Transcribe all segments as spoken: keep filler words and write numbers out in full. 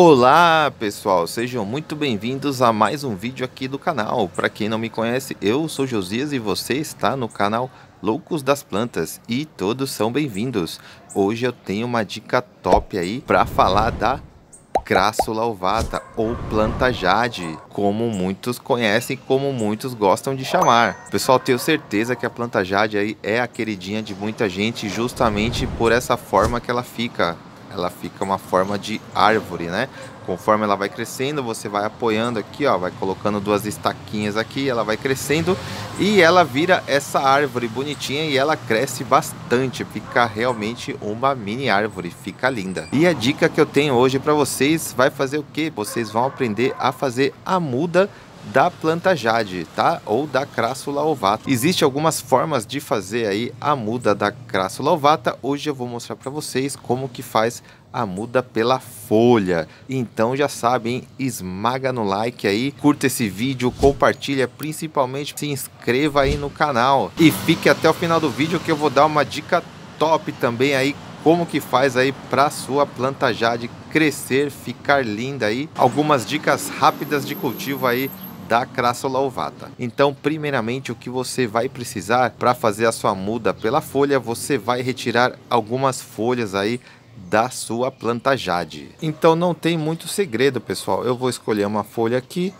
Olá pessoal, sejam muito bem-vindos a mais um vídeo aqui do canal. Para quem não me conhece, eu sou Josias e você está no canal Loucos das Plantas e todos são bem-vindos. Hoje eu tenho uma dica top aí para falar da Crassula ovata ou planta Jade, como muitos conhecem, como muitos gostam de chamar. Pessoal, tenho certeza que a planta Jade aí é a queridinha de muita gente justamente por essa forma que ela fica. Ela fica uma forma de árvore, né? Conforme ela vai crescendo, você vai apoiando aqui, ó, vai colocando duas estaquinhas aqui, ela vai crescendo e ela vira essa árvore bonitinha e ela cresce bastante, fica realmente uma mini árvore, fica linda. E a dica que eu tenho hoje para vocês vai fazer o quê? Vocês vão aprender a fazer a muda da planta Jade, tá? Ou da Crassula ovata. Existem algumas formas de fazer aí a muda da Crassula ovata. Hoje eu vou mostrar para vocês como que faz a muda pela folha. Então já sabem, esmaga no like aí, curta esse vídeo, compartilha, principalmente se inscreva aí no canal e fique até o final do vídeo que eu vou dar uma dica top também aí como que faz aí para sua planta Jade crescer, ficar linda aí. Algumas dicas rápidas de cultivo aí da Crassula ovata. Então, primeiramente, o que você vai precisar para fazer a sua muda pela folha, você vai retirar algumas folhas aí da sua planta Jade. Então, não tem muito segredo, pessoal. Eu vou escolher uma folha aqui.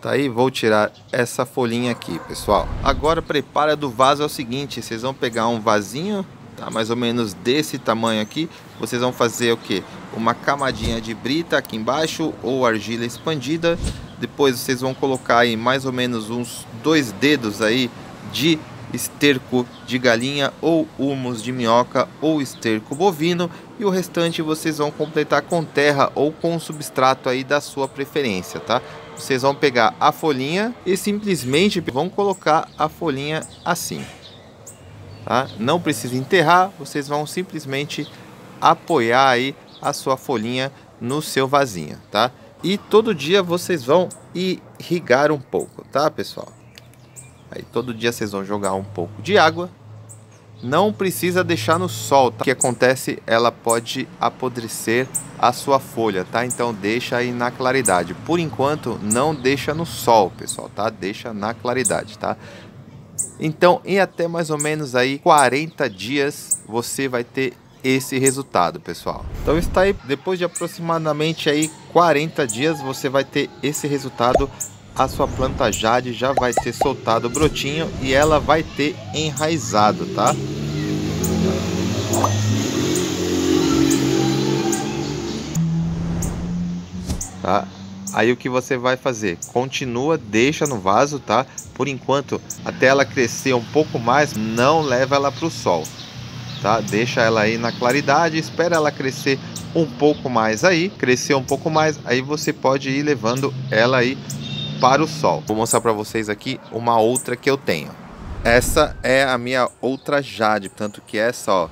Tá aí, vou tirar essa folhinha aqui, pessoal. Agora, prepara do vaso é o seguinte, vocês vão pegar um vasinho, tá, mais ou menos desse tamanho aqui. Vocês vão fazer o quê? Uma camadinha de brita aqui embaixo ou argila expandida. Depois vocês vão colocar aí mais ou menos uns dois dedos aí de esterco de galinha ou humus de minhoca ou esterco bovino. E o restante vocês vão completar com terra ou com substrato aí da sua preferência, tá? Vocês vão pegar a folhinha e simplesmente vão colocar a folhinha assim, tá? Não precisa enterrar, vocês vão simplesmente apoiar aí a sua folhinha no seu vasinho, tá? E todo dia vocês vão irrigar um pouco, tá, pessoal? Aí todo dia vocês vão jogar um pouco de água. Não precisa deixar no sol, tá? O que acontece, ela pode apodrecer a sua folha, tá? Então deixa aí na claridade. Por enquanto, não deixa no sol, pessoal, tá? Deixa na claridade, tá? Então, em até mais ou menos aí quarenta dias, você vai ter esse resultado, pessoal. Então está aí, depois de aproximadamente aí quarenta dias, você vai ter esse resultado. A sua planta Jade já vai ter soltado o brotinho e ela vai ter enraizado, tá? Tá? Aí o que você vai fazer? Continua, deixa no vaso, tá? Por enquanto, até ela crescer um pouco mais, não leva ela para o sol, tá? Deixa ela aí na claridade, espera ela crescer um pouco mais aí, crescer um pouco mais, aí você pode ir levando ela aí para o sol. Vou mostrar para vocês aqui uma outra que eu tenho. Essa é a minha outra Jade, tanto que essa, ó,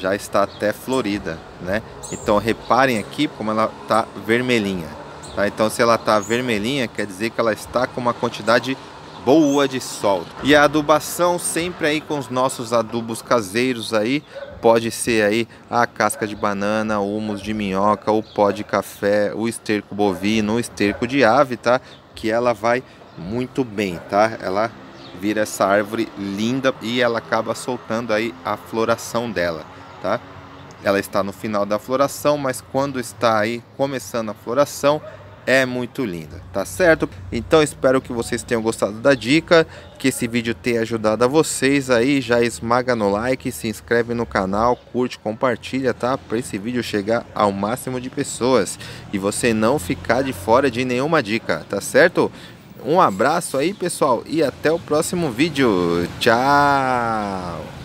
já está até florida, né? Então reparem aqui como ela tá vermelhinha, tá? Então se ela tá vermelhinha, quer dizer que ela está com uma quantidade boa de sol. E a adubação sempre aí com os nossos adubos caseiros aí, pode ser aí a casca de banana, o humus de minhoca, o pó de café, o esterco bovino, o esterco de ave, tá? Que ela vai muito bem, tá? Ela vira essa árvore linda e ela acaba soltando aí a floração dela, tá? Ela está no final da floração, mas quando está aí começando a floração, é muito linda, tá certo? Então espero que vocês tenham gostado da dica, que esse vídeo tenha ajudado a vocês aí. Já esmaga no like, se inscreve no canal, curte, compartilha, tá? Para esse vídeo chegar ao máximo de pessoas e você não ficar de fora de nenhuma dica, tá certo? Um abraço aí, pessoal, e até o próximo vídeo. Tchau!